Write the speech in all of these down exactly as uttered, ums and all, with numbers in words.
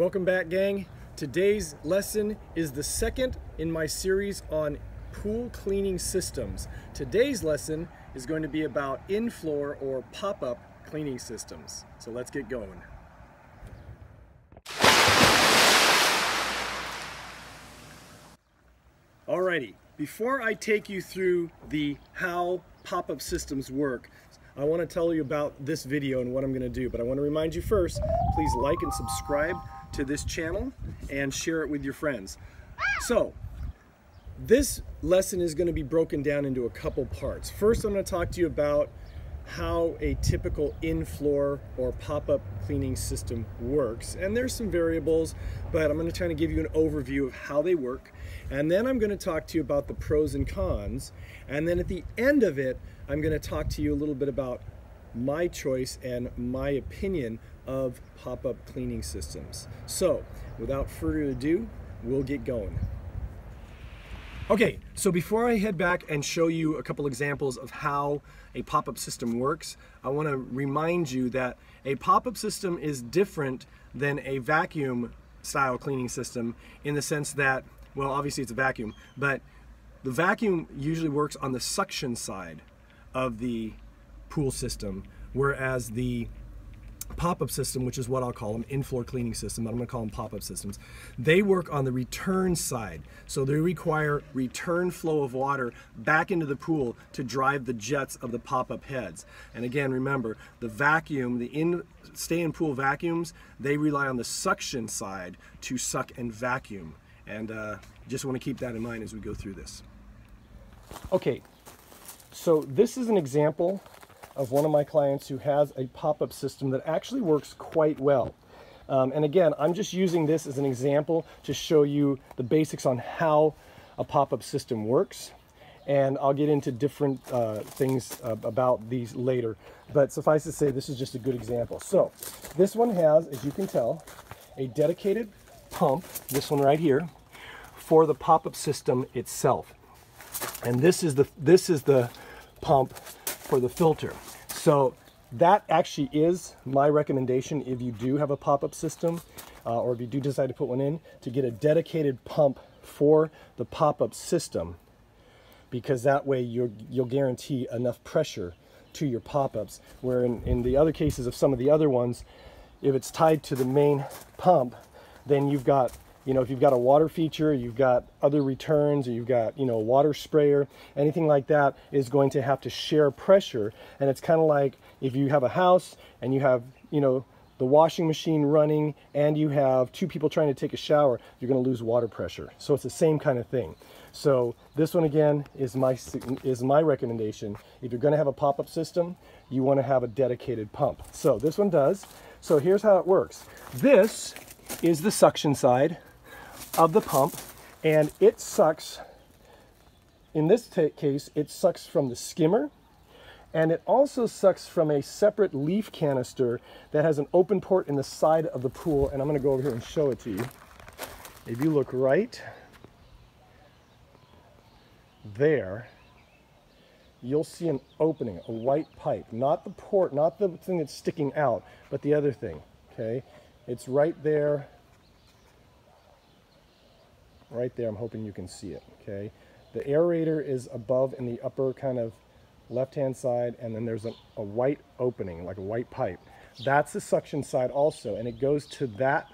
Welcome back, gang. Today's lesson is the second in my series on pool cleaning systems. Today's lesson is going to be about in-floor or pop-up cleaning systems. So let's get going. Alrighty, before I take you through the how pop-up systems work, I want to tell you about this video and what I'm going to do, but I want to remind you first, please like and subscribe to this channel and share it with your friends. So, this lesson is going to be broken down into a couple parts. First, I'm going to talk to you about how a typical in-floor or pop-up cleaning system works. And there's some variables, but I'm going to try to give you an overview of how they work. And then I'm going to talk to you about the pros and cons. And then at the end of it, I'm going to talk to you a little bit about my choice and my opinion of pop-up cleaning systems. So, without further ado, we'll get going. Okay, so before I head back and show you a couple examples of how a pop-up system works, I want to remind you that a pop-up system is different than a vacuum style cleaning system in the sense that, well, obviously it's a vacuum, but the vacuum usually works on the suction side of the pool system, whereas the pop-up system, which is what I'll call them, in-floor cleaning system, but I'm going to call them pop-up systems, they work on the return side. So they require return flow of water back into the pool to drive the jets of the pop-up heads. And again, remember, the vacuum, the in, stay-in-pool vacuums, they rely on the suction side to suck and vacuum. And uh, just want to keep that in mind as we go through this. Okay, so this is an example of one of my clients who has a pop-up system that actually works quite well. Um, and again, I'm just using this as an example to show you the basics on how a pop-up system works. And I'll get into different uh, things uh, about these later. But suffice to say, this is just a good example. So this one has, as you can tell, a dedicated pump, this one right here, for the pop-up system itself. And this is the, this is the pump for the filter. So that actually is my recommendation if you do have a pop-up system uh, or if you do decide to put one in, to get a dedicated pump for the pop-up system, because that way you're, you'll guarantee enough pressure to your pop-ups, where in, in the other cases of some of the other ones, if it's tied to the main pump, then you've got, you know, if you've got a water feature, you've got other returns, or you've got, you know, a water sprayer, anything like that is going to have to share pressure. And it's kind of like if you have a house and you have, you know, the washing machine running and you have two people trying to take a shower, you're going to lose water pressure. So it's the same kind of thing. So this one, again, is my, is my recommendation. If you're going to have a pop-up system, you want to have a dedicated pump. So this one does. So here's how it works. This is the suction side of the pump, and it sucks, in this case, it sucks from the skimmer, and it also sucks from a separate leaf canister that has an open port in the side of the pool, and I'm going to go over here and show it to you. If you look right there, you'll see an opening, a white pipe, not the port, not the thing that's sticking out, but the other thing, okay? It's right there. Right there, I'm hoping you can see it, okay? The aerator is above in the upper kind of left-hand side, and then there's a, a white opening, like a white pipe. That's the suction side also, and it goes to that.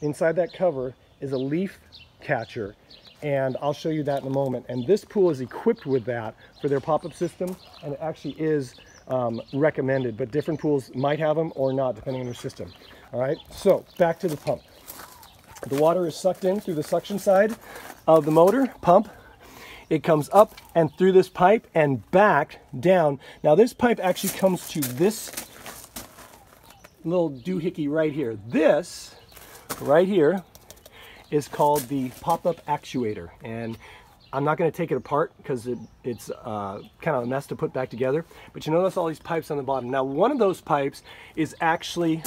Inside that cover is a leaf catcher, and I'll show you that in a moment. And this pool is equipped with that for their pop-up system, and it actually is um, recommended, but different pools might have them or not, depending on your system. All right, so back to the pump. The water is sucked in through the suction side of the motor pump. It comes up and through this pipe and back down. Now this pipe actually comes to this little doohickey right here. This right here is called the pop-up actuator. And I'm not going to take it apart because it, it's uh, kind of a mess to put back together. But you notice all these pipes on the bottom. Now one of those pipes is actually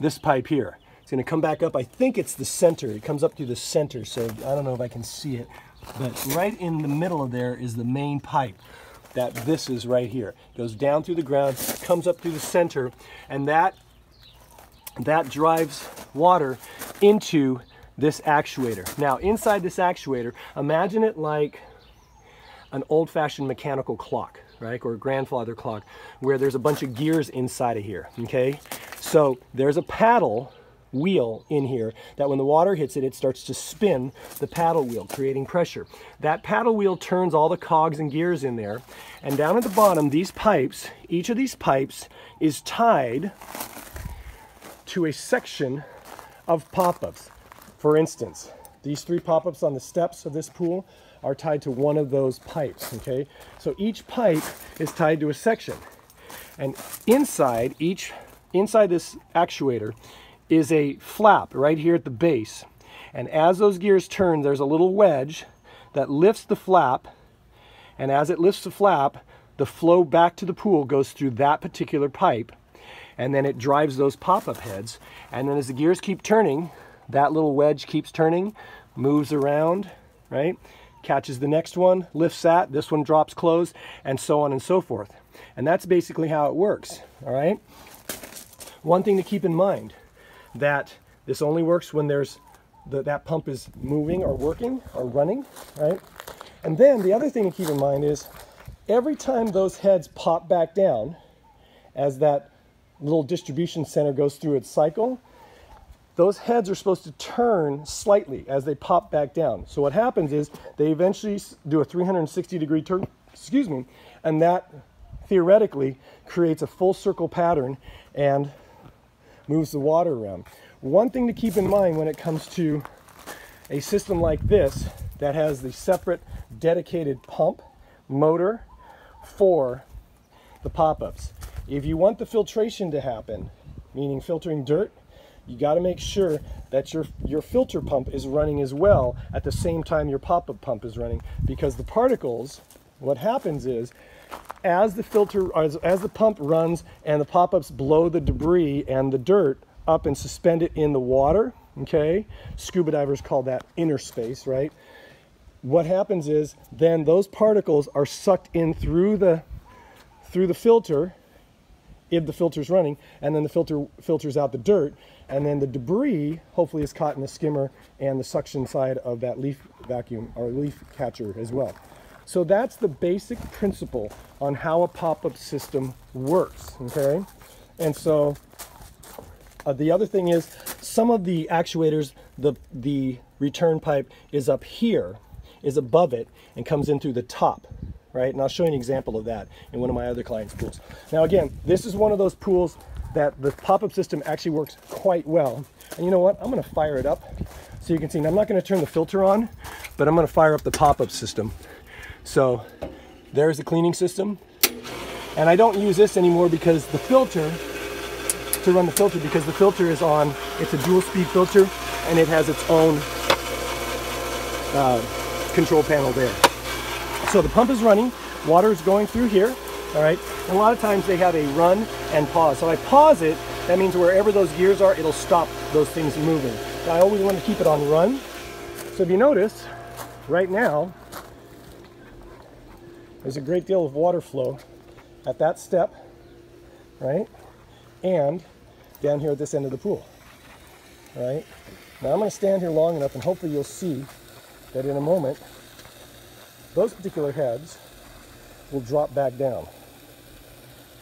this pipe here. It's going to come back up. I think it's the center. It comes up through the center, so I don't know if I can see it. But right in the middle of there is the main pipe that this is right here. It goes down through the ground, comes up through the center, and that that drives water into this actuator. Now, inside this actuator, imagine it like an old-fashioned mechanical clock, right, or a grandfather clock, where there's a bunch of gears inside of here, okay? So there's a paddle wheel in here that when the water hits it, it starts to spin the paddle wheel, creating pressure. That paddle wheel turns all the cogs and gears in there, and down at the bottom, these pipes, each of these pipes is tied to a section of pop-ups. For instance, these three pop-ups on the steps of this pool are tied to one of those pipes, okay? So each pipe is tied to a section. And inside each, inside this actuator is a flap right here at the base. And as those gears turn, there's a little wedge that lifts the flap. And as it lifts the flap, the flow back to the pool goes through that particular pipe. And then it drives those pop-up heads. And then as the gears keep turning, that little wedge keeps turning, moves around, right? Catches the next one, lifts that, this one drops closed, and so on and so forth. And that's basically how it works, all right? One thing to keep in mind, that this only works when there's the, that pump is moving or working or running, right? And then the other thing to keep in mind is every time those heads pop back down, as that little distribution center goes through its cycle, those heads are supposed to turn slightly as they pop back down. So what happens is they eventually do a three hundred sixty degree turn, excuse me, and that theoretically creates a full circle pattern and moves the water around. One thing to keep in mind when it comes to a system like this that has the separate dedicated pump motor for the pop-ups. If you want the filtration to happen, meaning filtering dirt, you got to make sure that your, your filter pump is running as well at the same time your pop-up pump is running, because the particles, what happens is as the filter, as, as the pump runs and the pop-ups blow the debris and the dirt up and suspend it in the water, okay? Scuba divers call that inner space, right? What happens is then those particles are sucked in through the, through the filter, if the filter's running, and then the filter filters out the dirt, and then the debris hopefully is caught in the skimmer and the suction side of that leaf vacuum or leaf catcher as well. So that's the basic principle on how a pop-up system works, okay? And so uh, the other thing is some of the actuators, the, the return pipe is up here, is above it, and comes in through the top. Right? And I'll show you an example of that in one of my other clients' pools. Now again, this is one of those pools that the pop-up system actually works quite well. And you know what? I'm going to fire it up so you can see. Now, I'm not going to turn the filter on, but I'm going to fire up the pop-up system. So there's the cleaning system. And I don't use this anymore because the filter, to run the filter, because the filter is on, it's a dual-speed filter, and it has its own uh, control panel there. So the pump is running, water is going through here, all right? And a lot of times they have a run and pause. So if I pause it, that means wherever those gears are, it'll stop those things moving. Now, I always want to keep it on run. So if you notice, right now, there's a great deal of water flow at that step, right? And down here at this end of the pool, right? Now I'm going to stand here long enough, and hopefully you'll see that in a moment, those particular heads will drop back down.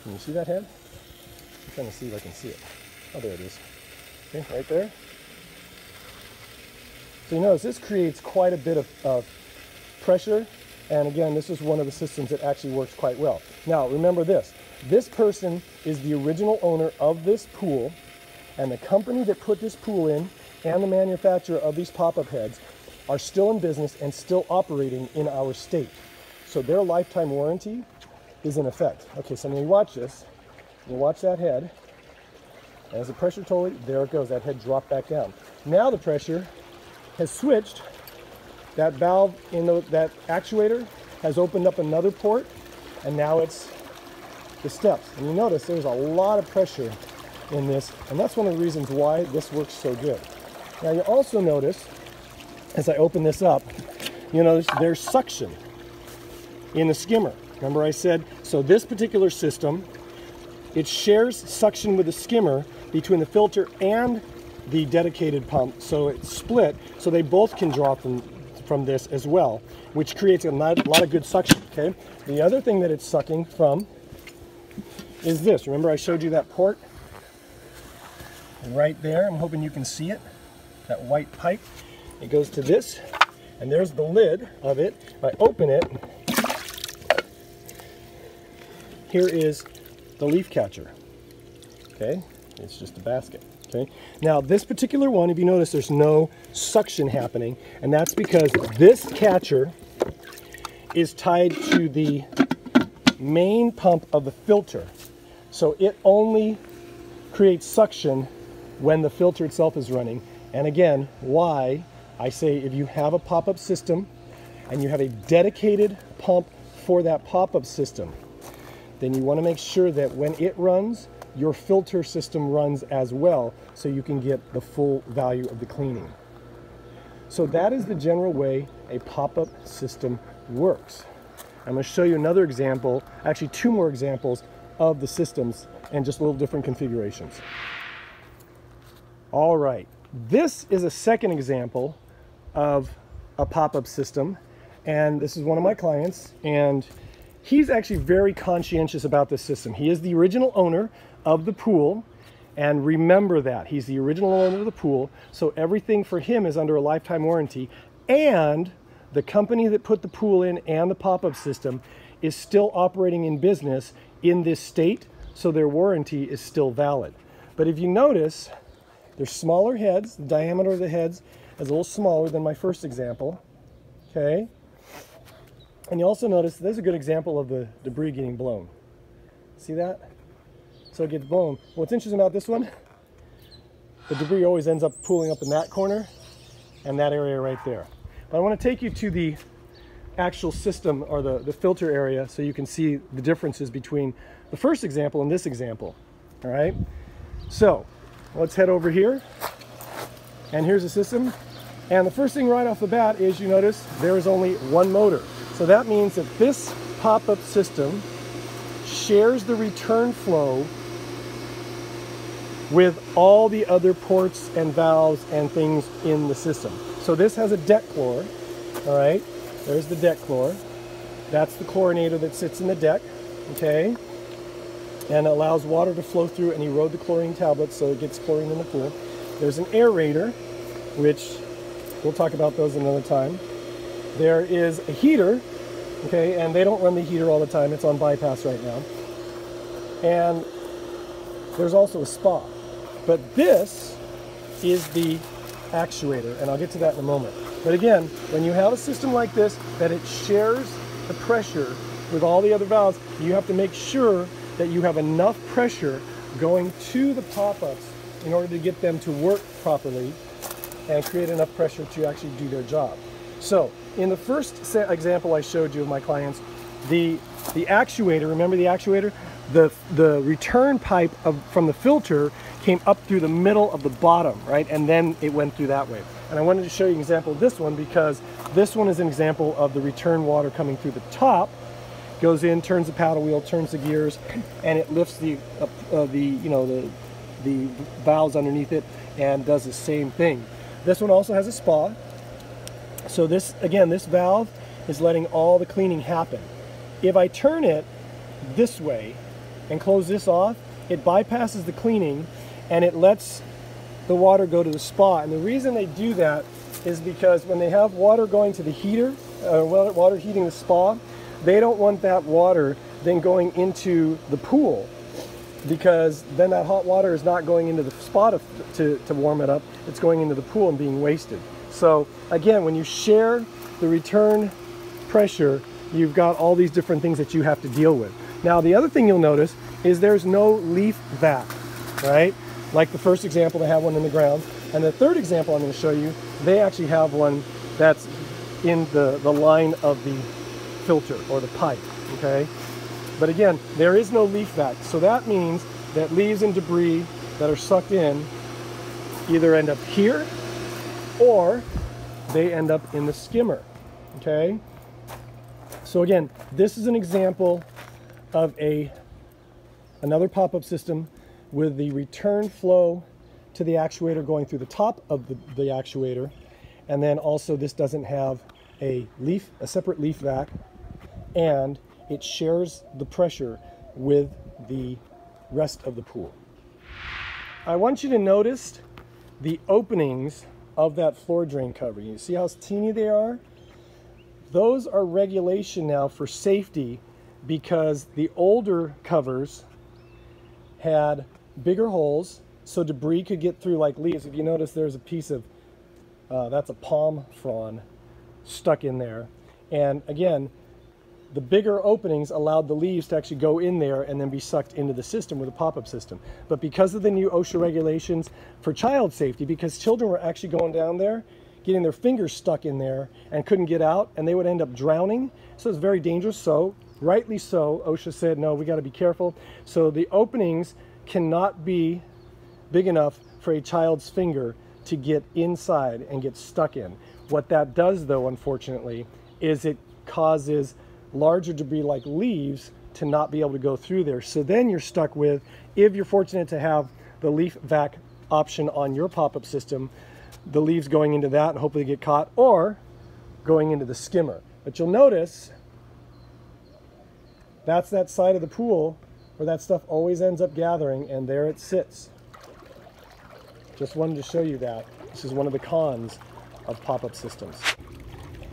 Can you see that head? I'm trying to see if I can see it. Oh, there it is. Okay, right there. So you notice this creates quite a bit of, of pressure. And again, this is one of the systems that actually works quite well. Now, remember this. This person is the original owner of this pool, and the company that put this pool in and the manufacturer of these pop-up heads are still in business and still operating in our state. So their lifetime warranty is in effect. Okay, so when you watch this, you watch that head. As the pressure totally, there it goes, that head dropped back down. Now the pressure has switched. That valve in the, that actuator has opened up another port, and now it's the steps. And you notice there's a lot of pressure in this, and that's one of the reasons why this works so good. Now you also notice, as I open this up, you know, there's, there's suction in the skimmer. Remember I said, so this particular system, it shares suction with the skimmer, between the filter and the dedicated pump, so it's split, so they both can draw from from this as well, which creates a lot of good suction. Okay, the other thing that it's sucking from is this. Remember I showed you that port right there? I'm hoping you can see it, that white pipe. It goes to this, and there's the lid of it. If I open it, here is the leaf catcher. Okay, it's just a basket. Okay, now this particular one, if you notice, there's no suction happening, and that's because this catcher is tied to the main pump of the filter, so it only creates suction when the filter itself is running. And again, why I say if you have a pop-up system and you have a dedicated pump for that pop-up system, then you want to make sure that when it runs, your filter system runs as well, so you can get the full value of the cleaning. So that is the general way a pop-up system works. I'm going to show you another example, actually two more examples of the systems and just little different configurations. All right, this is a second example of a pop-up system, and this is one of my clients, and he's actually very conscientious about this system. He is the original owner of the pool, and remember that. He's the original owner of the pool, so everything for him is under a lifetime warranty, and the company that put the pool in and the pop-up system is still operating in business in this state, so their warranty is still valid. But if you notice, there's smaller heads. The diameter of the heads is a little smaller than my first example, okay? And you also notice there's a good example of the debris getting blown. See that? So it gets blown. What's interesting about this one, the debris always ends up pooling up in that corner and that area right there. But I want to take you to the actual system, or the, the filter area, so you can see the differences between the first example and this example, all right? So let's head over here, and here's the system. And the first thing right off the bat is you notice there is only one motor. So that means that this pop-up system shares the return flow with all the other ports and valves and things in the system. So this has a deck chlor, all right? There's the deck chlor. That's the chlorinator that sits in the deck, okay? And allows water to flow through and erode the chlorine tablets, so it gets chlorine in the pool. There's an aerator, which we'll talk about those another time. There is a heater, okay, and they don't run the heater all the time. It's on bypass right now. And there's also a spa. But this is the actuator, and I'll get to that in a moment. But again, when you have a system like this, that it shares the pressure with all the other valves, you have to make sure that you have enough pressure going to the pop-ups in order to get them to work properly and create enough pressure to actually do their job. So in the first example I showed you of my clients, the, the actuator, remember the actuator? The, the return pipe of, from the filter came up through the middle of the bottom, right? And then it went through that way. And I wanted to show you an example of this one, because this one is an example of the return water coming through the top, goes in, turns the paddle wheel, turns the gears, and it lifts the, uh, uh, the you know, the, the valves underneath it and does the same thing. This one also has a spa. So this, again, this valve is letting all the cleaning happen. If I turn it this way and close this off, it bypasses the cleaning and it lets the water go to the spa. And the reason they do that is because when they have water going to the heater, uh, water heating the spa, they don't want that water then going into the pool, because then that hot water is not going into the spa to, to, to warm it up. It's going into the pool and being wasted. So again, when you share the return pressure, you've got all these different things that you have to deal with. Now, the other thing you'll notice is there's no leaf vac, right? Like the first example, they have one in the ground. And the third example I'm going to show you, they actually have one that's in the, the line of the filter or the pipe, okay? But again, there is no leaf vac. So that means that leaves and debris that are sucked in either end up here or they end up in the skimmer, okay? So again, this is an example of a another pop-up system with the return flow to the actuator going through the top of the, the actuator. And then also this doesn't have a leaf, a separate leaf vac, and it shares the pressure with the rest of the pool. I want you to notice the openings of that floor drain cover. You see how teeny they are? Those are regulation now for safety, because the older covers had bigger holes so debris could get through like leaves. If you notice, there's a piece of, uh, that's a palm frond stuck in there. And again, the bigger openings allowed the leaves to actually go in there and then be sucked into the system with a pop-up system. But because of the new OSHA regulations for child safety, because children were actually going down there, getting their fingers stuck in there and couldn't get out, and they would end up drowning. So it's very dangerous. So rightly so, OSHA said, no, we got to be careful. So the openings cannot be big enough for a child's finger to get inside and get stuck in. What that does though, unfortunately, is it causes larger debris like leaves to not be able to go through there. So then you're stuck with, if you're fortunate to have the leaf vac option on your pop-up system, the leaves going into that and hopefully get caught, or going into the skimmer. But you'll notice that's that side of the pool where that stuff always ends up gathering, and there it sits. Just wanted to show you that. This is one of the cons of pop-up systems.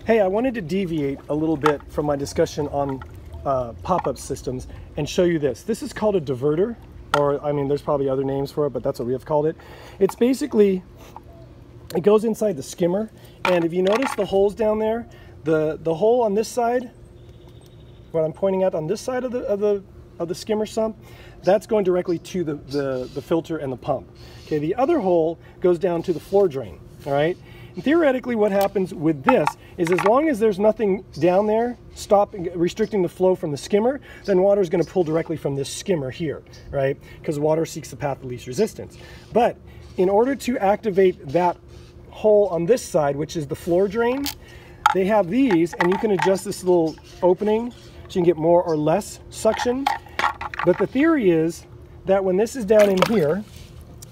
Hey, I wanted to deviate a little bit from my discussion on uh, pop-up systems and show you this. This is called a diverter, or I mean, there's probably other names for it, but that's what we have called it. It's basically, it goes inside the skimmer, and if you notice the holes down there, the, the hole on this side, what I'm pointing out on this side of the, of the, of the skimmer sump, that's going directly to the, the, the filter and the pump. Okay, the other hole goes down to the floor drain, all right? Theoretically, what happens with this is, as long as there's nothing down there stopping, restricting the flow from the skimmer, then water is going to pull directly from this skimmer here, right? Because water seeks the path of least resistance. But in order to activate that hole on this side, which is the floor drain, they have these, and you can adjust this little opening so you can get more or less suction. But the theory is that when this is down in here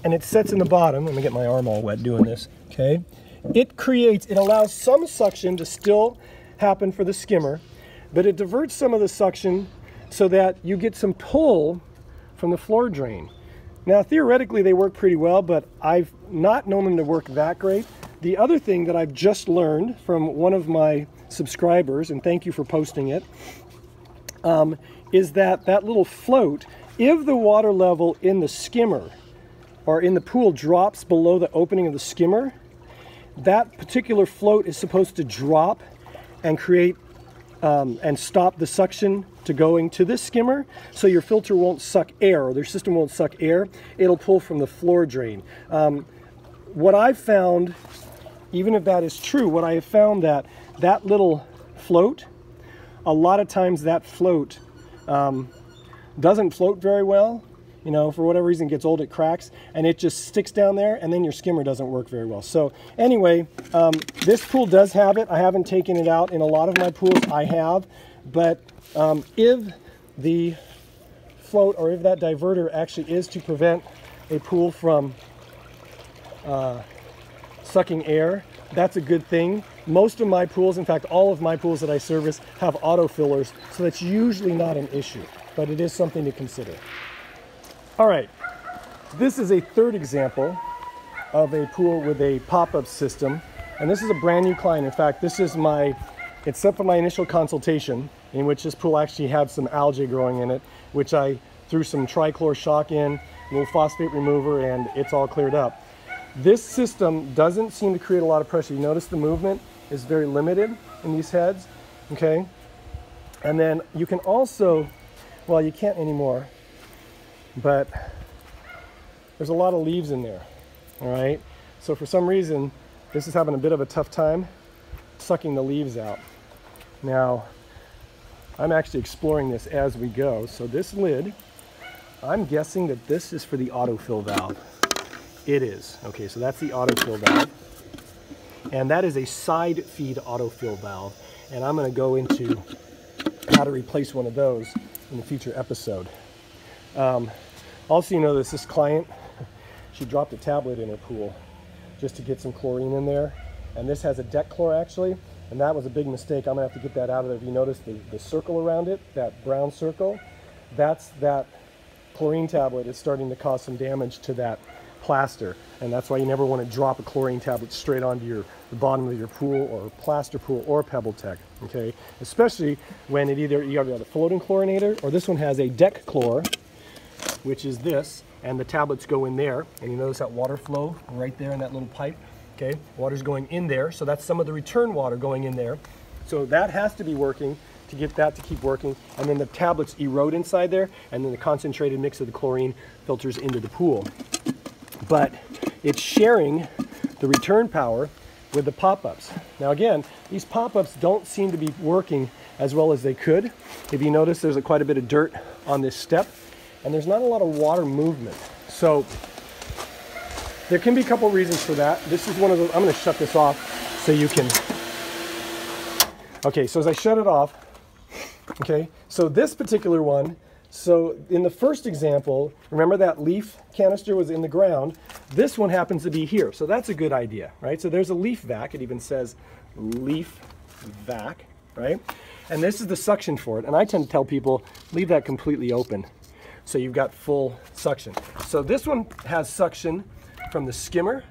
and it sets in the bottom, let me get my arm all wet doing this, okay? It creates, it allows some suction to still happen for the skimmer, but it diverts some of the suction so that you get some pull from the floor drain. Now, theoretically, they work pretty well, but I've not known them to work that great. The other thing that I've just learned from one of my subscribers, and thank you for posting it, um, is that that little float, if the water level in the skimmer or in the pool drops below the opening of the skimmer, that particular float is supposed to drop and create um, and stop the suction to going to this skimmer, so your filter won't suck air, or their system won't suck air. It'll pull from the floor drain. Um, what I've found, even if that is true, what I have found that that little float, a lot of times that float um, doesn't float very well. You know, for whatever reason, it gets old, it cracks, and it just sticks down there, and then your skimmer doesn't work very well. So anyway, um, this pool does have it. I haven't taken it out. In a lot of my pools, I have. But um, if the float, or if that diverter actually is to prevent a pool from uh, sucking air, that's a good thing. Most of my pools, in fact, all of my pools that I service have auto fillers, so that's usually not an issue, but it is something to consider. All right, this is a third example of a pool with a pop-up system, and this is a brand new client. In fact, this is my, except for my initial consultation, in which this pool actually had some algae growing in it, which I threw some trichlor shock in, a little phosphate remover, and it's all cleared up. This system doesn't seem to create a lot of pressure. You notice the movement is very limited in these heads, okay? And then you can also, well, you can't anymore, but there's a lot of leaves in there, all right? So for some reason, this is having a bit of a tough time sucking the leaves out. Now, I'm actually exploring this as we go. So this lid, I'm guessing that this is for the autofill valve. It is. Okay, so that's the autofill valve. And that is a side feed autofill valve. And I'm gonna go into how to replace one of those in a future episode. Um, Also, you notice this client, she dropped a tablet in her pool just to get some chlorine in there. And this has a dechlor actually, and that was a big mistake. I'm gonna have to get that out of there. If you notice the, the circle around it, that brown circle, that's that chlorine tablet is starting to cause some damage to that plaster. And that's why you never want to drop a chlorine tablet straight onto your the bottom of your pool or plaster pool or Pebble Tech, okay? Especially when it either, you have the floating chlorinator, or this one has a dechlor, which is this, and the tablets go in there. And you notice that water flow right there in that little pipe, okay? Water's going in there, so that's some of the return water going in there. So that has to be working to get that to keep working. And then the tablets erode inside there, and then the concentrated mix of the chlorine filters into the pool. But it's sharing the return power with the pop-ups. Now again, these pop-ups don't seem to be working as well as they could. If you notice, there's a quite a bit of dirt on this step, and there's not a lot of water movement. So there can be a couple reasons for that. This is one of the, I'm gonna shut this off so you can. Okay, so as I shut it off, okay, so this particular one, so in the first example, remember that leaf canister was in the ground. This one happens to be here. So that's a good idea, right? So there's a leaf vac. It even says leaf vac, right? And this is the suction for it. And I tend to tell people, leave that completely open. So you've got full suction. So this one has suction from the skimmer,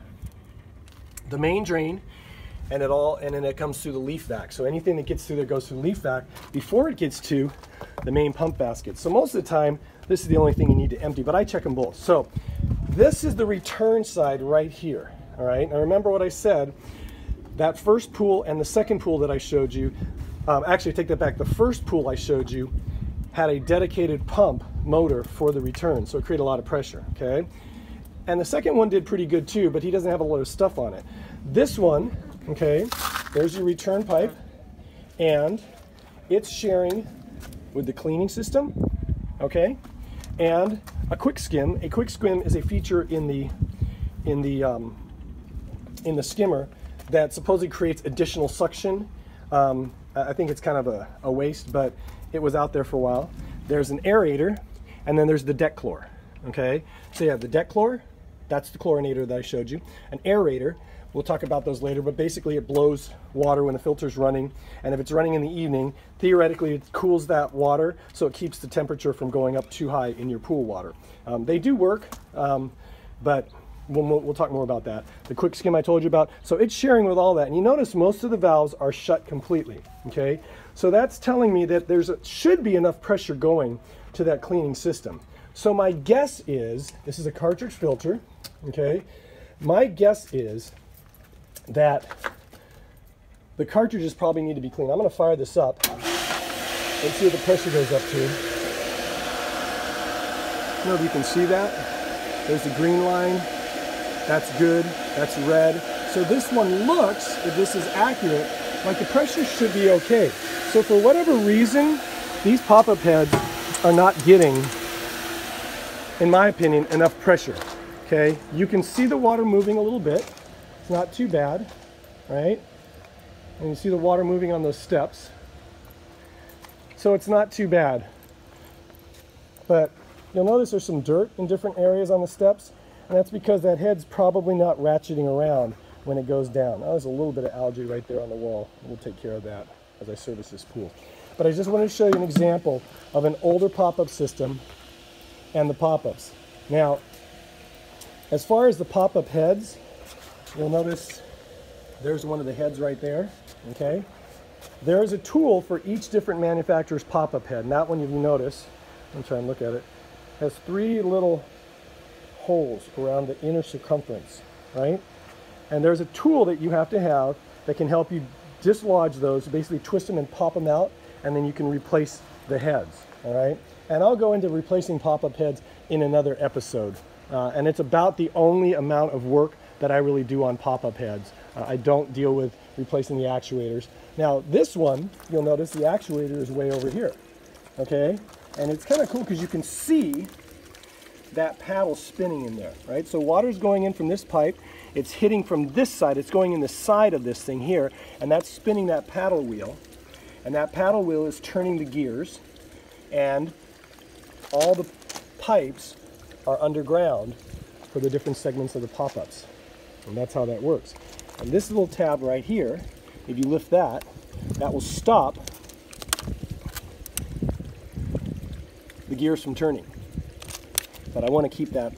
the main drain, and it all, and then it comes through the leaf vac. So anything that gets through there goes through the leaf vac before it gets to the main pump basket. So most of the time, this is the only thing you need to empty, but I check them both. So this is the return side right here, all right? Now remember what I said, that first pool and the second pool that I showed you, um, actually take that back, the first pool I showed you had a dedicated pump motor for the return, so it created a lot of pressure, okay? And the second one did pretty good too, but he doesn't have a lot of stuff on it. This one, okay, there's your return pipe, and it's sharing with the cleaning system, okay? And a quick skim. A quick skim is a feature in the in the um, in the skimmer that supposedly creates additional suction. Um, I think it's kind of a, a waste, but it was out there for a while. There's an aerator, and then there's the dechlor, okay? So you have the dechlor, that's the chlorinator that I showed you, an aerator. We'll talk about those later, but basically it blows water when the filter's running, and if it's running in the evening, theoretically it cools that water, so it keeps the temperature from going up too high in your pool water. Um, they do work, um, but we'll, we'll talk more about that. The quick skim I told you about, so it's sharing with all that, and you notice most of the valves are shut completely, okay? So that's telling me that there's a, should be enough pressure going to that cleaning system. So my guess is, this is a cartridge filter, okay? My guess is that the cartridges probably need to be cleaned. I'm going to fire this up and see what the pressure goes up to. I don't know if you can see that. There's the green line. That's good. That's red. So this one looks, if this is accurate, like the pressure should be okay. So for whatever reason, these pop-up heads are not getting, in my opinion, enough pressure. Okay, you can see the water moving a little bit. It's not too bad, right? And you see the water moving on those steps. So it's not too bad. But you'll notice there's some dirt in different areas on the steps, and that's because that head's probably not ratcheting around when it goes down. Now, there's a little bit of algae right there on the wall. We'll take care of that as I service this pool. But I just wanted to show you an example of an older pop-up system and the pop-ups. Now, as far as the pop-up heads, you'll notice there's one of the heads right there, okay? There is a tool for each different manufacturer's pop-up head, and that one, if you notice, I'm trying to look at it, has three little holes around the inner circumference, right? And there's a tool that you have to have that can help you dislodge those, basically twist them and pop them out, and then you can replace the heads, all right? And I'll go into replacing pop-up heads in another episode, uh, and it's about the only amount of work that I really do on pop-up heads. Uh, I don't deal with replacing the actuators. Now this one, you'll notice the actuator is way over here, okay? And it's kind of cool because you can see that paddle spinning in there, right? So water's going in from this pipe, it's hitting from this side, it's going in the side of this thing here, and that's spinning that paddle wheel. And that paddle wheel is turning the gears, and all the pipes are underground for the different segments of the pop-ups. And that's how that works. And this little tab right here, if you lift that, that will stop the gears from turning. But I want to keep that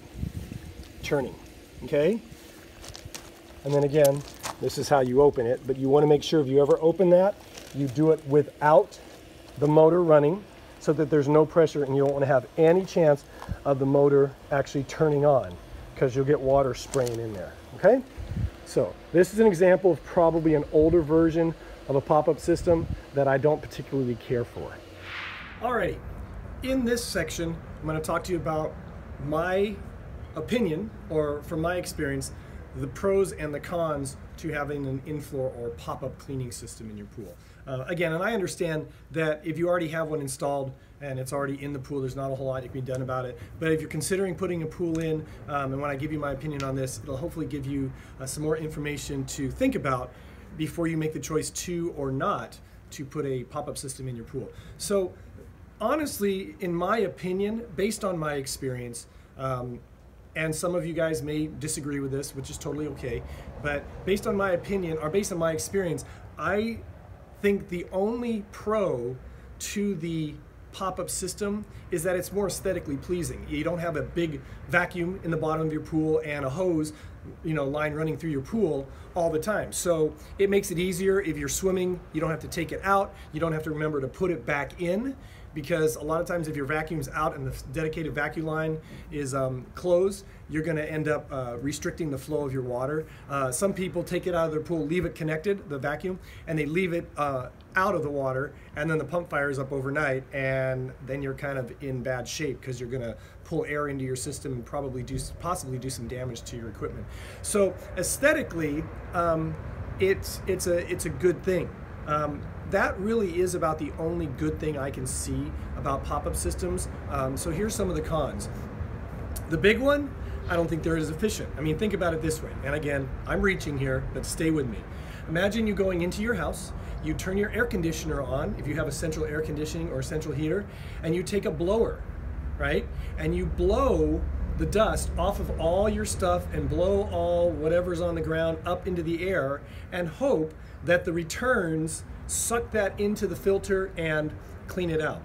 turning, okay? And then again, this is how you open it, but you want to make sure if you ever open that, you do it without the motor running so that there's no pressure and you don't want to have any chance of the motor actually turning on because you'll get water spraying in there, okay? So this is an example of probably an older version of a pop-up system that I don't particularly care for. Alrighty, in this section, I'm going to talk to you about my opinion, or from my experience, the pros and the cons to having an in-floor or pop-up cleaning system in your pool. Uh, again, and I understand that if you already have one installed and it's already in the pool, there's not a whole lot that can be done about it. But if you're considering putting a pool in, um, and when I give you my opinion on this, it'll hopefully give you uh, some more information to think about before you make the choice to or not to put a pop-up system in your pool. So honestly, in my opinion, based on my experience, um, and some of you guys may disagree with this, which is totally okay, but based on my opinion, or based on my experience, I think the only pro to the pop-up system is that it's more aesthetically pleasing. You don't have a big vacuum in the bottom of your pool and a hose, you know, line running through your pool all the time. So it makes it easier if you're swimming. You don't have to take it out. You don't have to remember to put it back in, because a lot of times if your vacuum's out and the dedicated vacuum line is um, closed, you're gonna end up uh, restricting the flow of your water. Uh, some people take it out of their pool, leave it connected, the vacuum, and they leave it uh, out of the water, and then the pump fires up overnight, and then you're kind of in bad shape because you're gonna pull air into your system and probably do, possibly do some damage to your equipment. So aesthetically, um, it's, it's, a, it's a good thing. Um, That really is about the only good thing I can see about pop-up systems. Um, so here's some of the cons. The big one, I don't think they're as efficient. I mean, think about it this way. And again, I'm reaching here, but stay with me. Imagine you going into your house, you turn your air conditioner on, if you have a central air conditioning or a central heater, and you take a blower, right? And you blow the dust off of all your stuff and blow all whatever's on the ground up into the air and hope that the returns suck that into the filter and clean it out.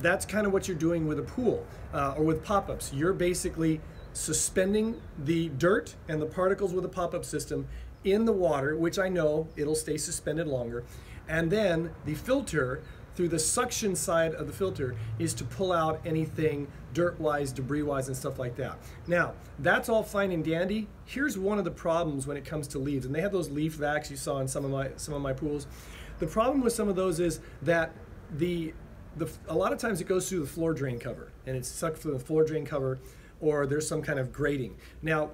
That's kind of what you're doing with a pool uh, or with pop-ups. You're basically suspending the dirt and the particles with a pop-up system in the water, which I know it'll stay suspended longer. And then the filter, through the suction side of the filter, is to pull out anything dirt-wise, debris-wise, and stuff like that. Now, that's all fine and dandy. Here's one of the problems when it comes to leaves, and they have those leaf vacs you saw in some of my, some of my pools. The problem with some of those is that the, the a lot of times it goes through the floor drain cover, and it's sucked through the floor drain cover, or there's some kind of grating. Now,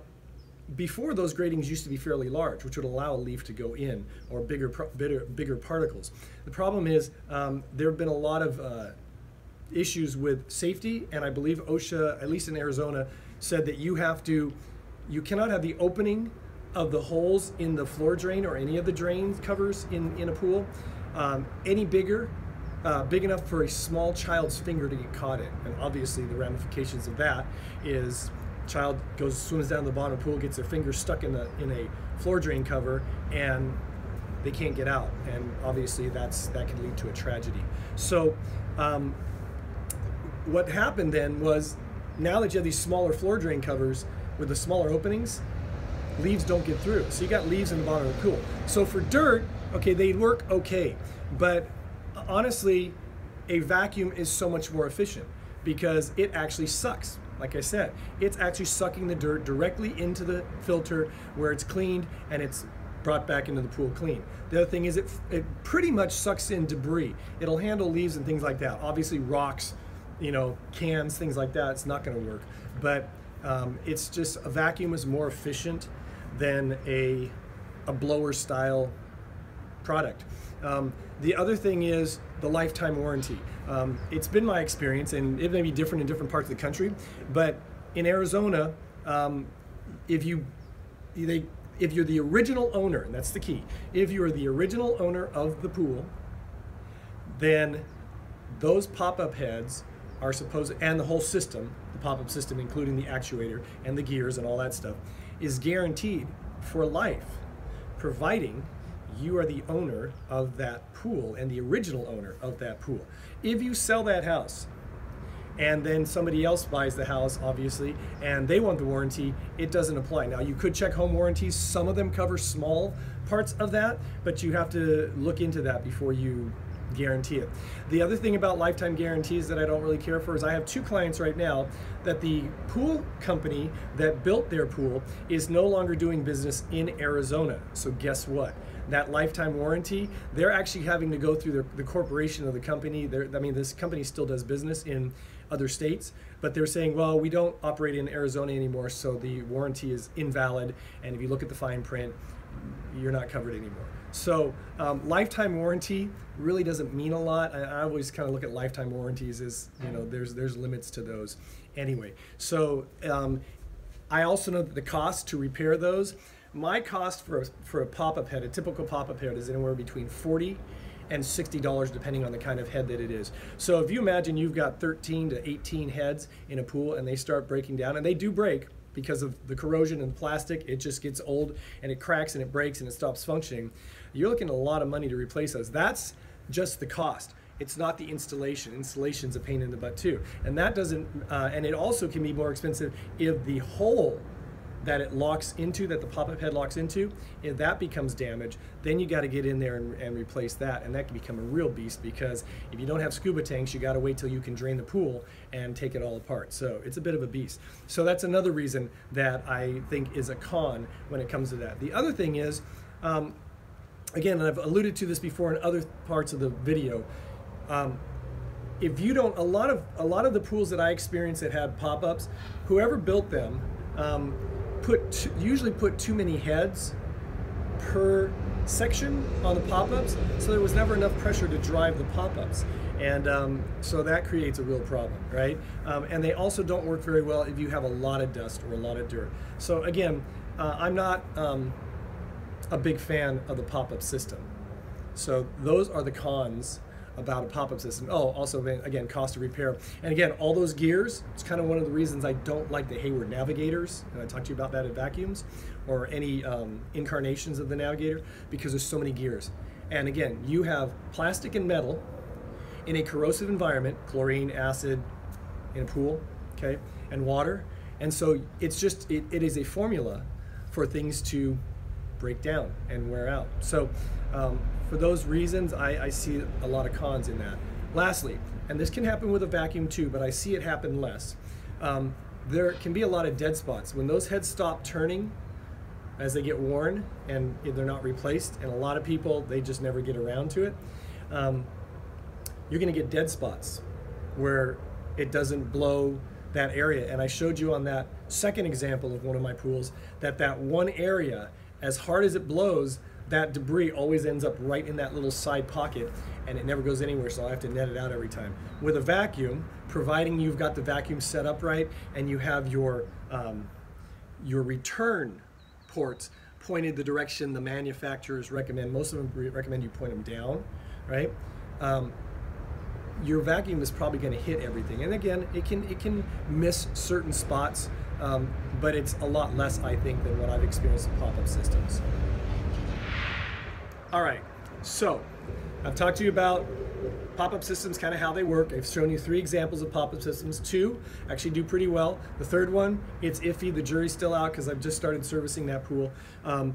before, those gratings used to be fairly large, which would allow a leaf to go in, or bigger, bigger, bigger particles. The problem is um, there have been a lot of uh, issues with safety, and I believe OSHA, at least in Arizona, said that you have to, you cannot have the opening of the holes in the floor drain or any of the drain covers in, in a pool um, any bigger, uh, big enough for a small child's finger to get caught in. And obviously the ramifications of that is child goes, swims down the bottom of the pool, gets their finger stuck in, the, in a floor drain cover, and they can't get out. And obviously that's, that can lead to a tragedy. So um, what happened then was, now that you have these smaller floor drain covers with the smaller openings, leaves don't get through. So you got leaves in the bottom of the pool. So for dirt, okay, they work okay. But honestly, a vacuum is so much more efficient because it actually sucks. Like I said, it's actually sucking the dirt directly into the filter where it's cleaned and it's brought back into the pool clean. The other thing is it, it pretty much sucks in debris. It'll handle leaves and things like that. Obviously rocks, you know, cans, things like that, it's not gonna work. But um, it's just, a vacuum is more efficient than a, a blower style product. Um, the other thing is the lifetime warranty. Um, it's been my experience, and it may be different in different parts of the country, but in Arizona, um, if you, they, if you're the original owner, and that's the key, if you're the original owner of the pool, then those pop-up heads are supposed, and the whole system, the pop-up system, including the actuator and the gears and all that stuff, is guaranteed for life, providing you are the owner of that pool and the original owner of that pool. If you sell that house and then somebody else buys the house, obviously, and they want the warranty, it doesn't apply. Now, you could check home warranties. Some of them cover small parts of that, but you have to look into that before you guarantee it. The other thing about lifetime guarantees that I don't really care for is I have two clients right now that the pool company that built their pool is no longer doing business in Arizona. So guess what? That lifetime warranty, they're actually having to go through the, the corporation of the company. They're, I mean, this company still does business in other states, but they're saying, well, we don't operate in Arizona anymore, so the warranty is invalid, and if you look at the fine print, you're not covered anymore. So um, lifetime warranty really doesn't mean a lot. I, I always kind of look at lifetime warranties as, you know, there's, there's limits to those anyway. So um, I also know that the cost to repair those, my cost for a, for a pop-up head, a typical pop-up head, is anywhere between forty and sixty dollars depending on the kind of head that it is. So if you imagine you've got thirteen to eighteen heads in a pool and they start breaking down, and they do break because of the corrosion and plastic, it just gets old and it cracks and it breaks and it stops functioning, you're looking at a lot of money to replace those. That's just the cost. It's not the installation. Installation's a pain in the butt too. And that doesn't, uh, and it also can be more expensive if the hole that it locks into, that the pop-up head locks into, if that becomes damaged, then you gotta get in there and, and replace that, and that can become a real beast, because if you don't have scuba tanks, you gotta wait till you can drain the pool and take it all apart. So it's a bit of a beast. So that's another reason that I think is a con when it comes to that. The other thing is, um, again, and I've alluded to this before in other parts of the video, um, if you don't, a lot of, a lot of the pools that I experienced that had pop-ups, whoever built them, um, Put too, usually put too many heads per section on the pop-ups, so there was never enough pressure to drive the pop-ups, and um, so that creates a real problem, right? Um, and they also don't work very well if you have a lot of dust or a lot of dirt. So again, uh, I'm not um, a big fan of the pop-up system. So those are the cons about a pop-up system. Oh, also, again, cost of repair. And again, all those gears, it's kind of one of the reasons I don't like the Hayward Navigators, and I talked to you about that at Vacuums, or any um, incarnations of the Navigator, because there's so many gears. And again, you have plastic and metal in a corrosive environment, chlorine, acid, in a pool, okay, and water. And so it's just, it, it is a formula for things to break down and wear out. So um, for those reasons, I, I see a lot of cons in that. Lastly, and this can happen with a vacuum too, but I see it happen less, um, there can be a lot of dead spots. When those heads stop turning as they get worn and they're not replaced, and a lot of people, they just never get around to it, um, you're gonna get dead spots where it doesn't blow that area. And I showed you on that second example of one of my pools that that one area, as hard as it blows, that debris always ends up right in that little side pocket, and it never goes anywhere, so I have to net it out every time. With a vacuum, providing you've got the vacuum set up right and you have your, um, your return ports pointed the direction the manufacturers recommend, most of them recommend you point them down, right? Um, your vacuum is probably gonna hit everything. And again, it can, it can miss certain spots, Um, but it's a lot less, I think, than what I've experienced with pop-up systems. All right, so I've talked to you about pop-up systems, kind of how they work. I've shown you three examples of pop-up systems. Two actually do pretty well. The third one, it's iffy. The jury's still out because I've just started servicing that pool. Um,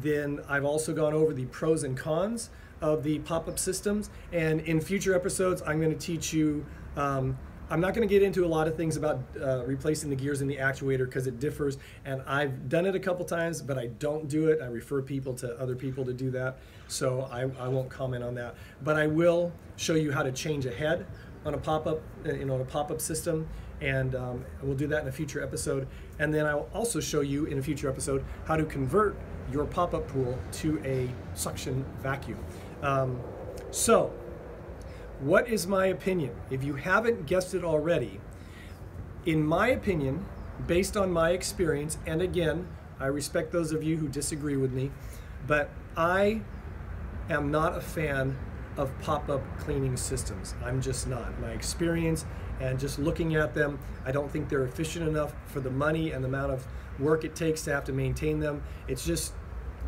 then I've also gone over the pros and cons of the pop-up systems. And in future episodes, I'm going to teach you um, I'm not going to get into a lot of things about uh, replacing the gears in the actuator because it differs, and I've done it a couple times, but I don't do it. I refer people to other people to do that, so I, I won't comment on that. But I will show you how to change a head on a pop-up, you know, on a pop-up system, and um, we'll do that in a future episode. And then I will also show you in a future episode how to convert your pop-up pool to a suction vacuum. Um, so. What is my opinion? If you haven't guessed it already, in my opinion, based on my experience, and again, I respect those of you who disagree with me, but I am not a fan of pop-up cleaning systems. I'm just not. My experience and just looking at them, I don't think they're efficient enough for the money and the amount of work it takes to have to maintain them. It's just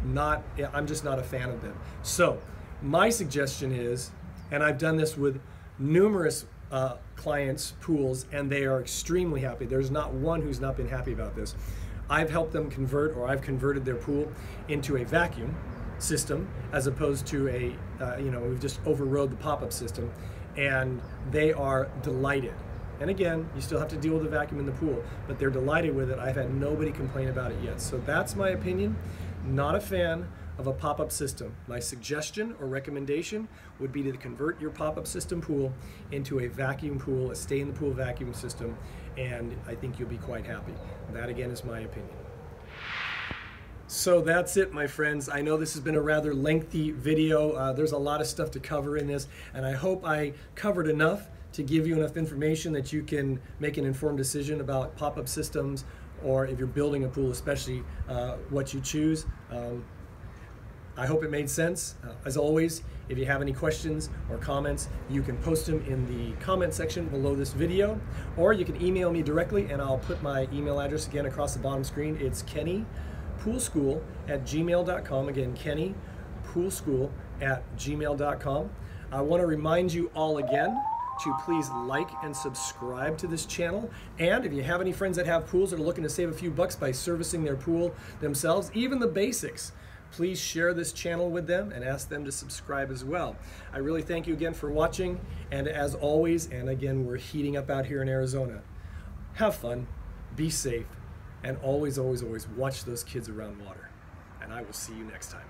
not, I'm just not a fan of them. So my suggestion is, and I've done this with numerous uh, clients' pools, and they are extremely happy. There's not one who's not been happy about this. I've helped them convert, or I've converted their pool into a vacuum system as opposed to a, uh, you know, we've just overrode the pop-up system, and they are delighted. And again, you still have to deal with the vacuum in the pool, but they're delighted with it. I've had nobody complain about it yet. So that's my opinion. Not a fan of a pop-up system. My suggestion or recommendation would be to convert your pop-up system pool into a vacuum pool, a stay-in-the-pool vacuum system, and I think you'll be quite happy. That, again, is my opinion. So that's it, my friends. I know this has been a rather lengthy video. Uh, there's a lot of stuff to cover in this, and I hope I covered enough to give you enough information that you can make an informed decision about pop-up systems, or if you're building a pool, especially uh, what you choose. Um, I hope it made sense. Uh, as always, if you have any questions or comments, you can post them in the comment section below this video, or you can email me directly, and I'll put my email address again across the bottom screen. It's kenny pool school at gmail dot com. Again, kenny pool school at gmail dot com. I want to remind you all again to please like and subscribe to this channel. And if you have any friends that have pools that are looking to save a few bucks by servicing their pool themselves, even the basics, please share this channel with them and ask them to subscribe as well. I really thank you again for watching, and as always, and again, we're heating up out here in Arizona. Have fun, be safe, and always, always, always watch those kids around water. And I will see you next time.